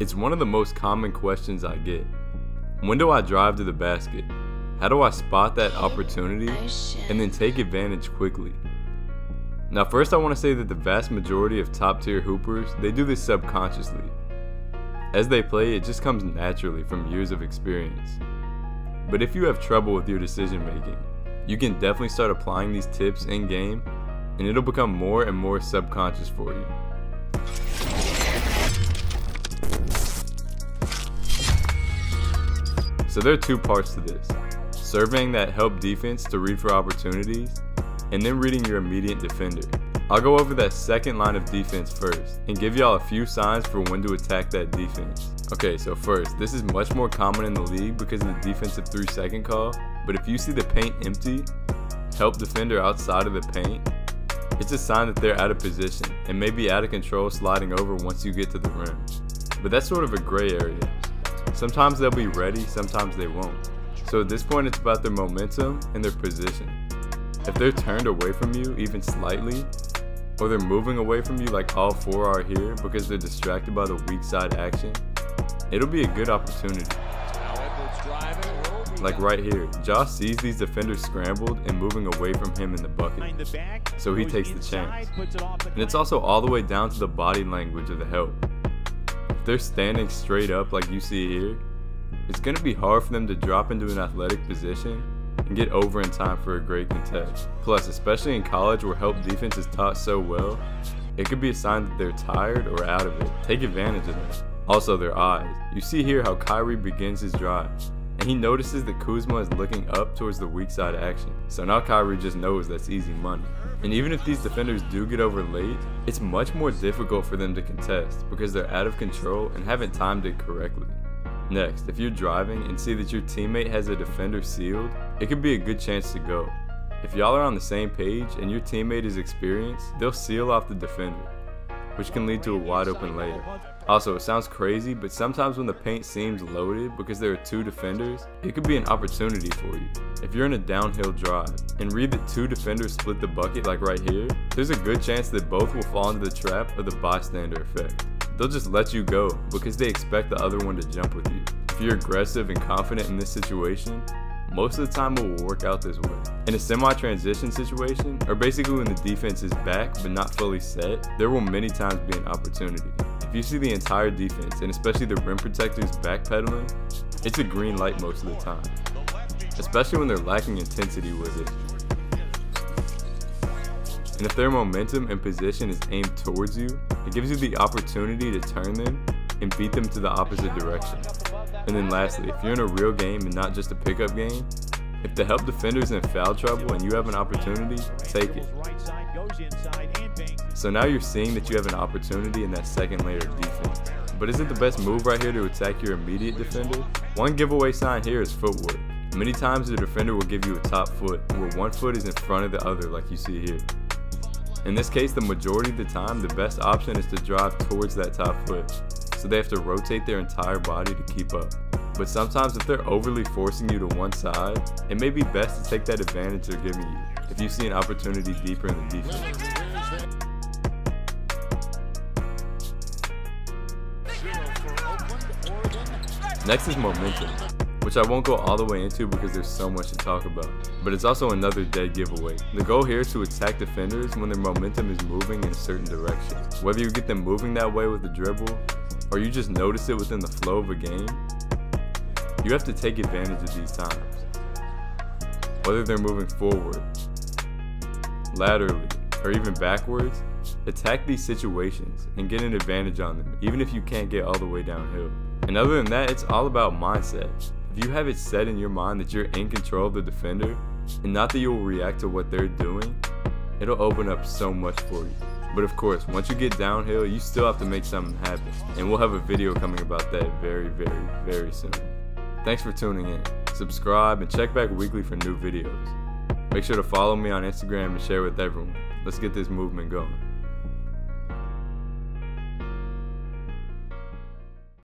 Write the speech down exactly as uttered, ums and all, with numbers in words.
It's one of the most common questions I get. When do I drive to the basket? How do I spot that opportunity and then take advantage quickly? Now first I want to say that the vast majority of top tier hoopers, they do this subconsciously. As they play, it just comes naturally from years of experience. But if you have trouble with your decision making, you can definitely start applying these tips in game and it'll become more and more subconscious for you. So there are two parts to this. Surveying that help defense to read for opportunities, and then reading your immediate defender. I'll go over that second line of defense first, and give y'all a few signs for when to attack that defense. Okay, so first, this is much more common in the league because of the defensive three second call, but if you see the paint empty, help defender outside of the paint, it's a sign that they're out of position, and maybe out of control sliding over once you get to the rim. But that's sort of a gray area. Sometimes they'll be ready, sometimes they won't. So at this point, it's about their momentum and their position. If they're turned away from you, even slightly, or they're moving away from you like all four are here because they're distracted by the weak side action, it'll be a good opportunity. Like right here, Josh sees these defenders scrambled and moving away from him in the bucket, so he takes the chance. And it's also all the way down to the body language of the help. If they're standing straight up like you see here, it's going to be hard for them to drop into an athletic position and get over in time for a great contest. Plus, especially in college where help defense is taught so well, it could be a sign that they're tired or out of it. Take advantage of that. Also, their eyes. You see here how Kyrie begins his drive, and he notices that Kuzma is looking up towards the weak side action. So now Kyrie just knows that's easy money. And even if these defenders do get over late, it's much more difficult for them to contest because they're out of control and haven't timed it correctly. Next, if you're driving and see that your teammate has a defender sealed, it could be a good chance to go. If y'all are on the same page and your teammate is experienced, they'll seal off the defender, which can lead to a wide open layup. Also, it sounds crazy, but sometimes when the paint seems loaded because there are two defenders, it could be an opportunity for you. If you're in a downhill drive and read that two defenders split the bucket like right here, there's a good chance that both will fall into the trap of the bystander effect. They'll just let you go because they expect the other one to jump with you. If you're aggressive and confident in this situation, most of the time it will work out this way. In a semi-transition situation, or basically when the defense is back but not fully set, there will many times be an opportunity. If you see the entire defense, and especially the rim protectors backpedaling, it's a green light most of the time, especially when they're lacking intensity with it. And if their momentum and position is aimed towards you, it gives you the opportunity to turn them and beat them to the opposite direction. And then lastly, if you're in a real game and not just a pickup game, if the help defender is in foul trouble and you have an opportunity, take it. So now you're seeing that you have an opportunity in that second layer of defense. But is it the best move right here to attack your immediate defender? One giveaway sign here is footwork. Many times the defender will give you a top foot, where one foot is in front of the other like you see here. In this case, the majority of the time, the best option is to drive towards that top foot, so they have to rotate their entire body to keep up. But sometimes if they're overly forcing you to one side, it may be best to take that advantage they're giving you if you see an opportunity deeper in the defense. Next is momentum, which I won't go all the way into because there's so much to talk about. But it's also another dead giveaway. The goal here is to attack defenders when their momentum is moving in a certain direction. Whether you get them moving that way with the dribble, or you just notice it within the flow of a game, you have to take advantage of these times. Whether they're moving forward, laterally, or even backwards, attack these situations and get an advantage on them, even if you can't get all the way downhill. And other than that, it's all about mindset. If you have it set in your mind that you're in control of the defender, and not that you will react to what they're doing, it'll open up so much for you. But of course, once you get downhill, you still have to make something happen. And we'll have a video coming about that very, very, very soon. Thanks for tuning in. Subscribe and check back weekly for new videos. Make sure to follow me on Instagram and share with everyone. Let's get this movement going.